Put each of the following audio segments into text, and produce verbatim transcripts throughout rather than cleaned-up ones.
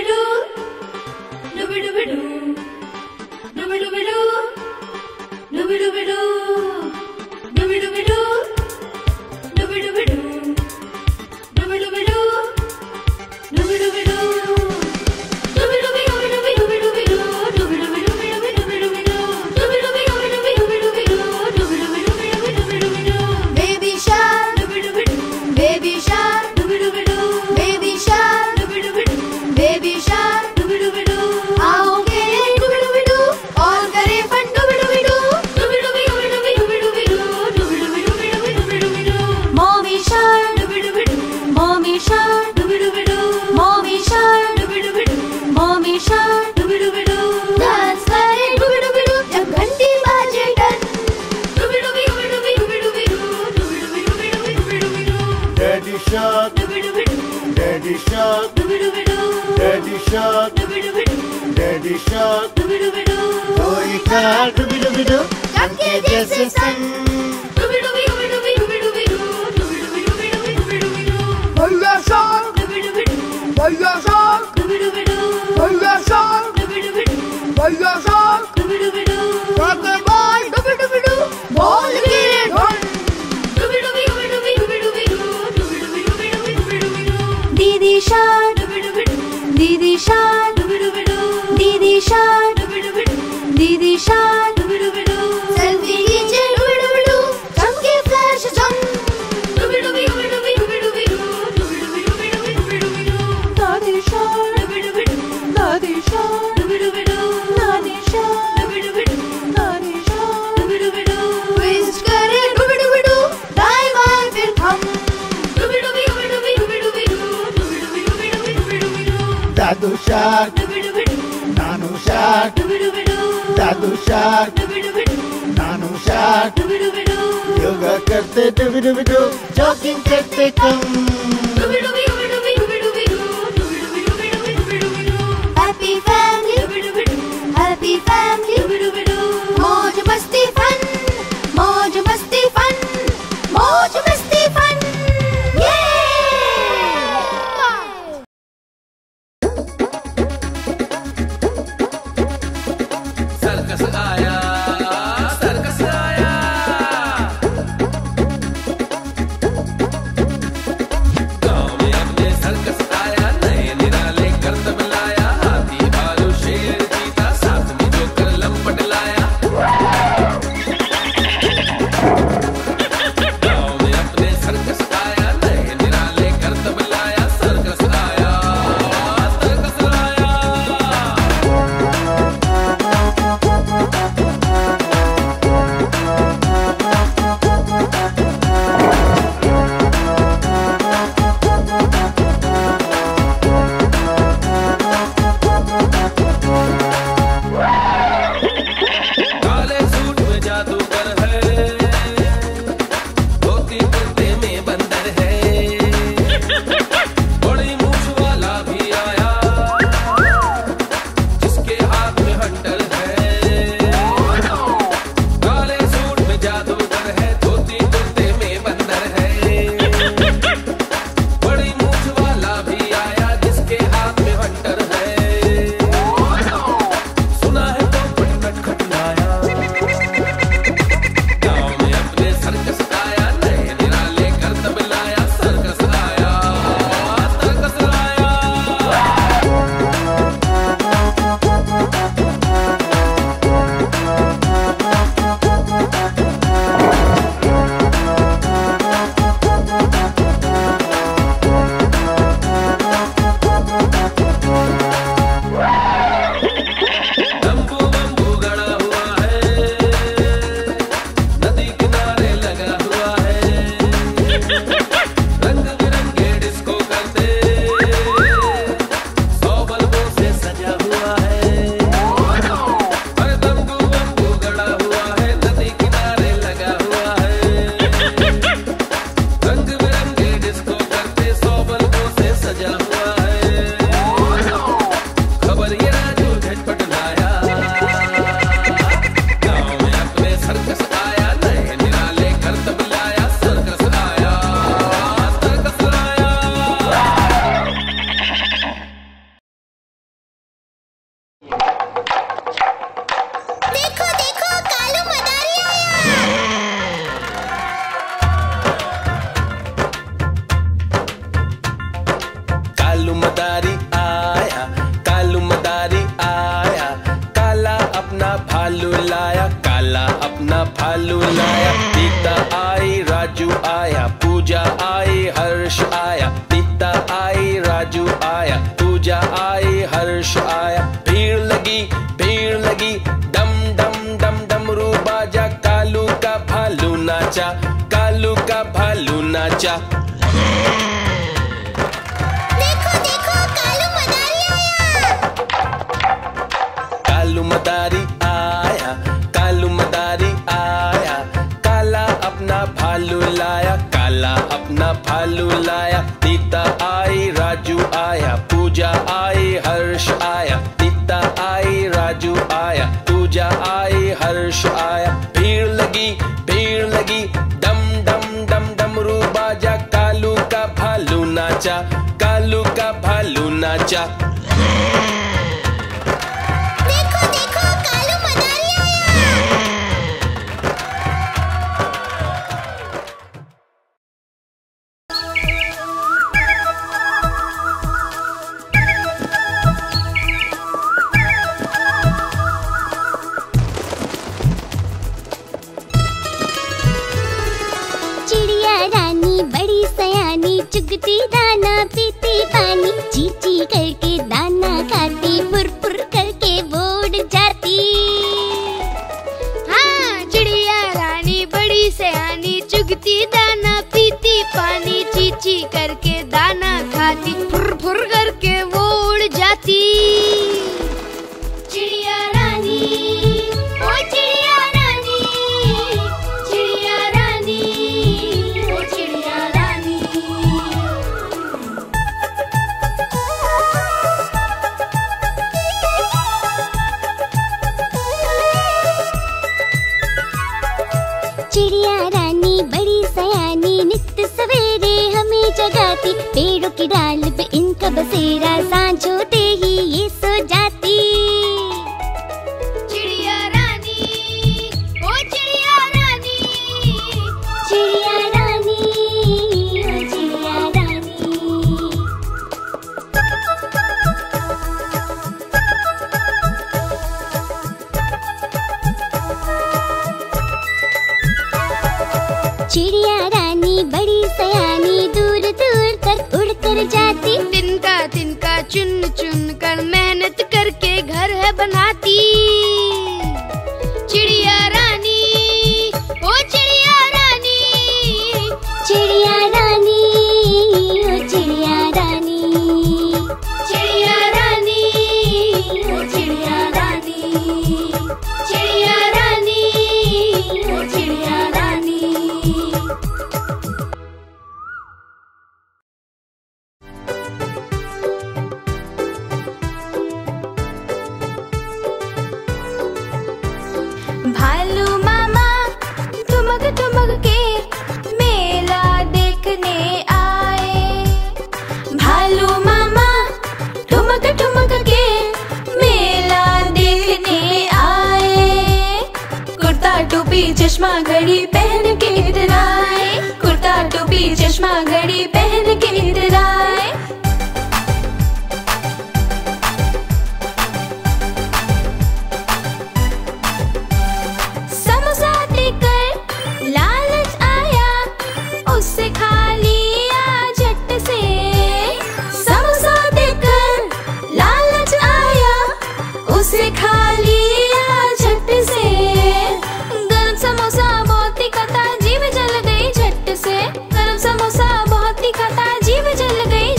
Baby Shark, Baby Shark, Baby Shark, कोई का डुबी डुबी डुब, चमके जैसे सन, डुबी डुबी डुबी डुबी डुबी डुबी डुब, डुबी डुबी डुबी डुबी डुबी डुबी डुब, Baby Shark, Baby Shark, Baby Shark, Baby Shark, काके बाल डुबी डुबी डुब, बोल के ढोल Shark, Baby Shark, Baby Shark, Baby Shark, selfie kiche, chhamke flash jam, Baby Shark, Baby Shark, Baby Shark. Dadu shark, Nanu shark, Dadu shark, Nanu shark. Yoga करते डुबी डुबी डुब, jogging करते कम. Happy family, happy family. मौज मस्ती fun, मौज मस्ती fun, मौज मस्ती fun. मदारी आया, कालू मदारी आया, काला अपना भालू लाया, काला अपना भालू लाया। नीता आई राजू आया, पूजा आई हर्ष आया, नीता आई राजू आया, पूजा आई हर्ष आया। भीड़ लगी भीड़ लगी, डम डम डम डमरू बाजा, कालू का भालू नाचा, कालू का भालू नाचा। देखो देखो कालू मदारी आया, कालू मदारी आया, कालू मदारी आया, काला अपना भालू लाया, काला अपना भालू लाया। नीता आई राजू आया, पूजा आई हर्ष आया, नीता आई राजू आया, पूजा आई हर्ष आया। भीड़ लगी भीड़ लगी, डम डम डम डमरू बाजा, कालू का भालू नाचा, कालू का भालू नाचा। देखो देखो कालू मदारी आया। चिड़िया रानी बड़ी सयानी, चुगती दाना पीती पानी, ची ची करके दाना खाती, फुर फुर करके वो उड़ जाती। हाँ, चिड़िया रानी बड़ी सयानी, चुगती दाना पीती पानी, ची ची करके दाना खाती, फुर फुर करके वो उड़ जाती। चिड़िया रानी ओ चिड़िया रानी, चिड़िया रानी ओ चिड़िया रानी। चिड़िया रानी बड़ी सयानी, नित्य सवेरे हमें जगाती, पेड़ों की डाल पे इनका बसेरा, सांझ होते ही ये सो जाती। चिड़िया रानी ओ चिड़िया रानी, चिड़िया रानी ओ चिड़िया रानी। चिड़िया रानी बड़ी सयानी, दूर दूर तक उड़ कर जाती, तिनका तिनका चुन चुन कर मेहनत करके घर है बनाती। चिड़िया रानी ओ चिड़िया रानी, चिड़िया रानी ओ चिड़िया रानी, चिड़िया रानी ओ चिड़िया रानी, चिड़िया रानी ओ चिड़िया रानी। भालू मामा ठुमक ठुमक के मेला देखने आए, भालू मामा ठुमक ठुमक के मेला देखने आए। कुर्ता टोपी चश्मा घड़ी पहन के डराए, कुर्ता टोपी चश्मा घड़ी पहन के डराए। समोसा देकर लालच आया, उससे खा लिया झट से। समोसा देकर लालच आया, उसे खा लिया झट से। गरम समोसा बहुत ही खाता, जीभ जल गई झट से। गरम समोसा बहुत ही खाता, जीभ जल गई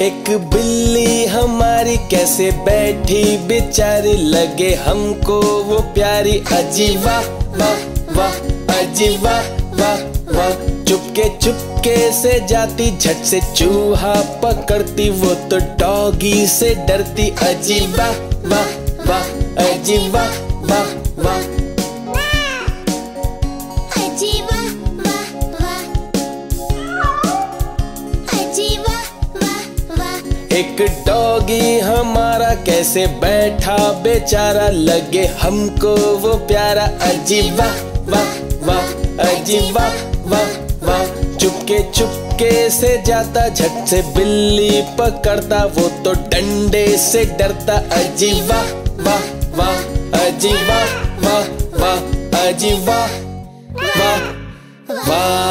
एक बिल्ली हमारी कैसे बैठी बेचारी लगे हमको वो प्यारी। अजी वाह वाह वाह, अजी वाह वाह वाह। चुपके चुपके से जाती झट से चूहा पकड़ती वो तो डॉगी से डरती। अजी वाह वाह वाह, अजी वाह वाह वाह। एक डॉगी हमारा कैसे बैठा बेचारा लगे हमको वो प्यारा। अजी वाह वाह वाह, अजी वाह वाह वाह। चुपके चुपके से जाता झट से बिल्ली पकड़ता वो तो डंडे से डरता। अजी वाह वाह वाह, अजी वाह वाह वाह, अजी वाह वाह वाह।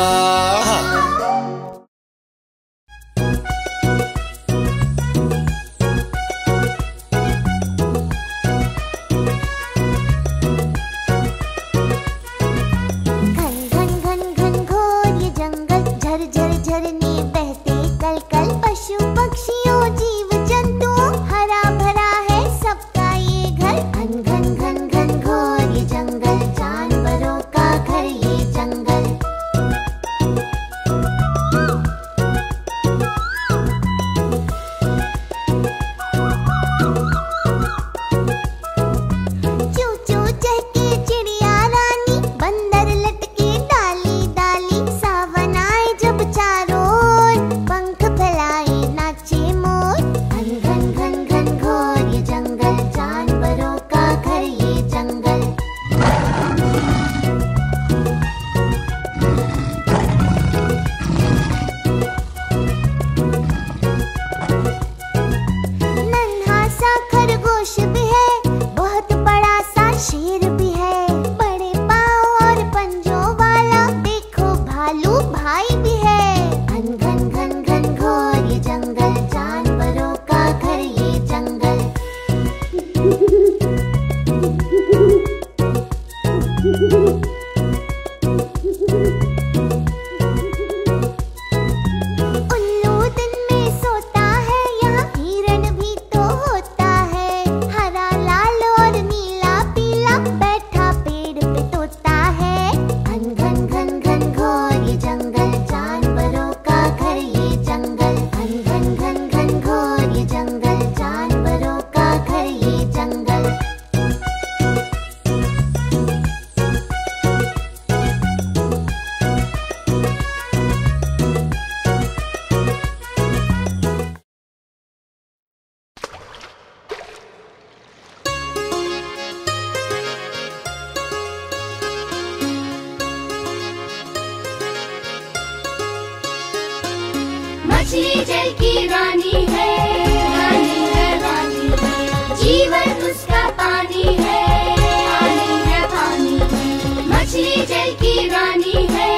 मछली जल की रानी है, रानी है, रानी है। जीवन उसका पानी है, पानी है, पानी है। मछली जल की रानी है,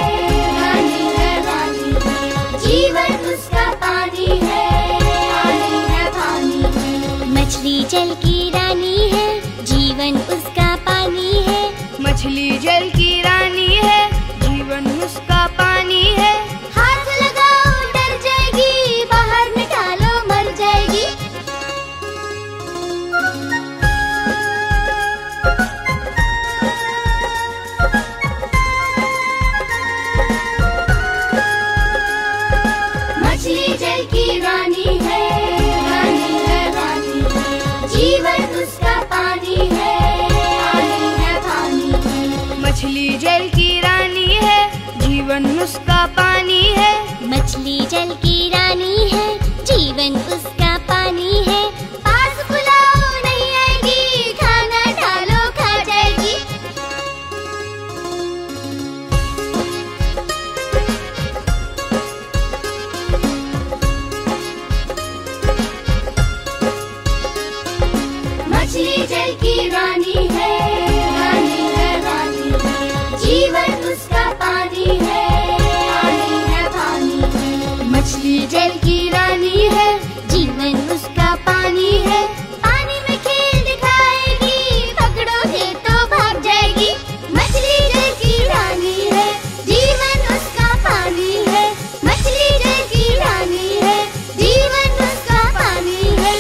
रानी है, रानी है। जीवन उसका पानी है, पानी है, पानी है। मछली जल की रानी है, जीवन उसका पानी है। मछली जल की रानी है, जीवन उसका पानी है। हाथ लगाओ डर जाएगी मछली जल की रानी है, जीवन उसका पानी है। पानी में खेल दिखाएगी, पकड़ोगे तो भाग जाएगी। मछली जल की रानी है, जीवन उसका पानी है। मछली जल की रानी है, जीवन उसका पानी है।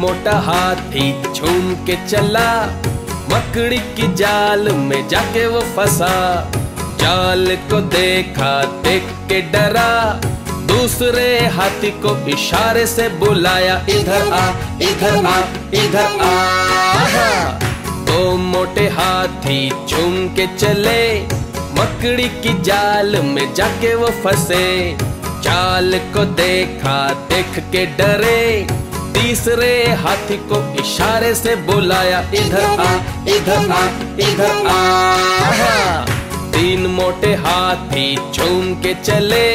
मोटा हाथी झूम के चला, मकड़ी की जाल में जाके वो फंसा। जाल को देखा देख के डरा, दूसरे हाथी को इशारे से बुलाया, इधर आ इधर आ इधर आ। दो मोटे हाथी झूम के चले, मकड़ी की जाल में जाके वो फंसे। जाल को देखा देख के डरे, तीसरे हाथी को इशारे से बुलाया, इधर आ इधर आ इधर आ। तीन मोटे हाथी झूम के चले,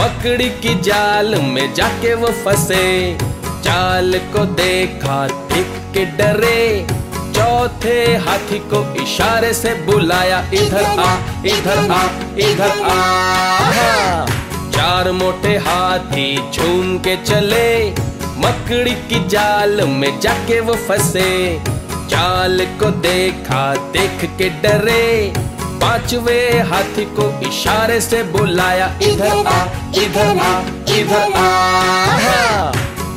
मकड़ी की जाल में जाके वो फंसे। जाल को देखा देख के डरे, चौथे हाथी को इशारे से बुलाया, इधर आ इधर आ इधर आ। चार मोटे हाथी झूम के चले, मकड़ी की जाल में जाके वो फंसे। जाल को देखा देख के डरे, पांचवे हाथी को इशारे से बुलाया, इधर आ इधर आ इधर आ।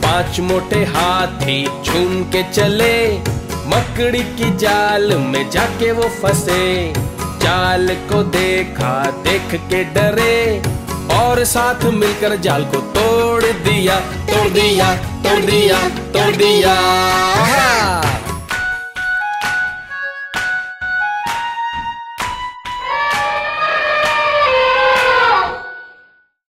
पांच मोटे हाथी झूम के चले, मकड़ी की जाल में जाके वो फंसे। जाल को देखा देख के डरे, और साथ मिलकर जाल को तोड़ दिया तोड़ दिया तोड़ दिया तोड़ दिया।